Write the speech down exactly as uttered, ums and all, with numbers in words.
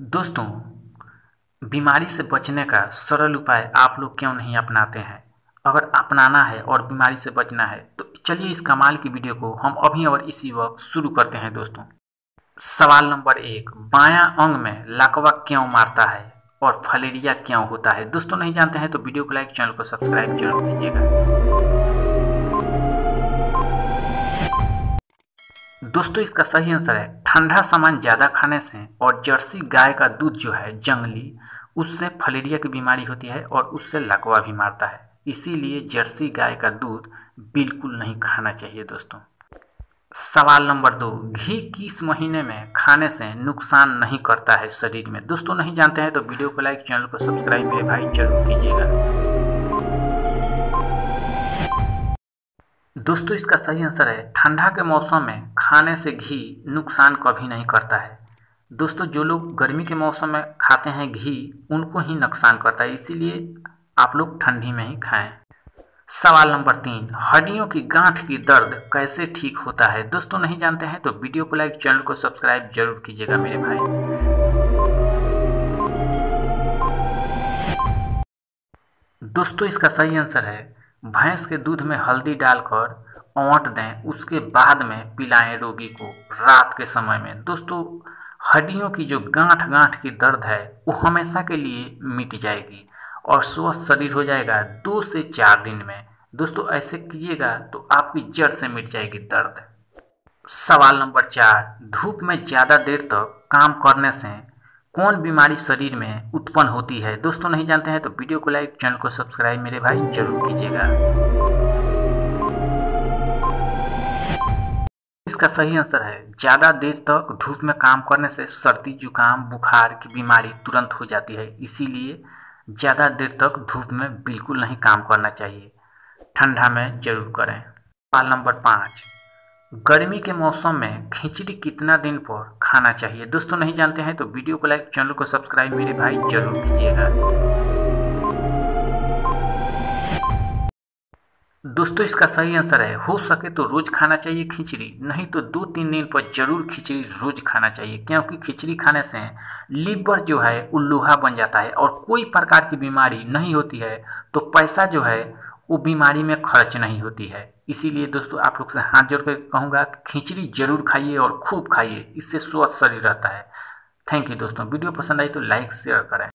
दोस्तों, बीमारी से बचने का सरल उपाय आप लोग क्यों नहीं अपनाते हैं। अगर अपनाना है और बीमारी से बचना है तो चलिए इस कमाल की वीडियो को हम अभी और इसी वक्त शुरू करते हैं। दोस्तों, सवाल नंबर एक, बायां अंग में लाकवा क्यों मारता है और फलेरिया क्यों होता है। दोस्तों नहीं जानते हैं तो वीडियो को लाइक, चैनल को सब्सक्राइब जरूर कीजिएगा। दोस्तों, इसका सही आंसर है ठंडा सामान ज़्यादा खाने से और जर्सी गाय का दूध जो है जंगली, उससे फलेरिया की बीमारी होती है और उससे लाकवा भी मारता है। इसीलिए जर्सी गाय का दूध बिल्कुल नहीं खाना चाहिए। दोस्तों, सवाल नंबर दो, घी किस महीने में खाने से नुकसान नहीं करता है शरीर में। दोस्तों नहीं जानते हैं तो वीडियो को लाइक, चैनल को सब्सक्राइब मेरे भाई जरूर कीजिएगा। दोस्तों, इसका सही आंसर है ठंडा के मौसम में खाने से घी नुकसान कभी नहीं करता है। दोस्तों, जो लोग गर्मी के मौसम में खाते हैं घी, उनको ही नुकसान करता है। इसीलिए आप लोग ठंडी में ही खाएं। सवाल नंबर तीन, हड्डियों की गांठ की दर्द कैसे ठीक होता है। दोस्तों नहीं जानते हैं तो वीडियो को लाइक, चैनल को सब्सक्राइब जरूर कीजिएगा मेरे भाई। दोस्तों, इसका सही आंसर है भैंस के दूध में हल्दी डालकर औंट दें, उसके बाद में पिलाएं रोगी को रात के समय में। दोस्तों, हड्डियों की जो गांठ गांठ की दर्द है वो हमेशा के लिए मिट जाएगी और स्वस्थ शरीर हो जाएगा दो से चार दिन में। दोस्तों, ऐसे कीजिएगा तो आपकी जड़ से मिट जाएगी दर्द। सवाल नंबर चार, धूप में ज़्यादा देर तक तो काम करने से कौन बीमारी शरीर में उत्पन्न होती है। दोस्तों नहीं जानते हैं तो वीडियो को लाइक, चैनल को सब्सक्राइब मेरे भाई जरूर कीजिएगा। इसका सही आंसर है ज़्यादा देर तक तो धूप में काम करने से सर्दी, जुकाम, बुखार की बीमारी तुरंत हो जाती है। इसीलिए ज़्यादा देर तक धूप में बिल्कुल नहीं काम करना चाहिए, ठंडा में जरूर करें। सवाल नंबर पाँच, गर्मी के मौसम में खिचड़ी कितना दिन पर खाना चाहिए। दोस्तों नहीं जानते हैं तो वीडियो को लाइक, चैनल को सब्सक्राइब मेरे भाई जरूर कीजिएगा। दोस्तों, इसका सही आंसर है हो सके तो रोज़ खाना चाहिए खिचड़ी, नहीं तो दो तीन दिन पर जरूर खिचड़ी रोज़ खाना चाहिए। क्योंकि खिचड़ी खाने से लीवर जो है वो लोहा बन जाता है और कोई प्रकार की बीमारी नहीं होती है, तो पैसा जो है वो बीमारी में खर्च नहीं होती है। इसीलिए दोस्तों आप लोग से हाथ जोड़ कर कहूँगा खिचड़ी जरूर खाइए और खूब खाइए, इससे स्वस्थ शरीर रहता है। थैंक यू दोस्तों, वीडियो पसंद आई तो लाइक शेयर करें।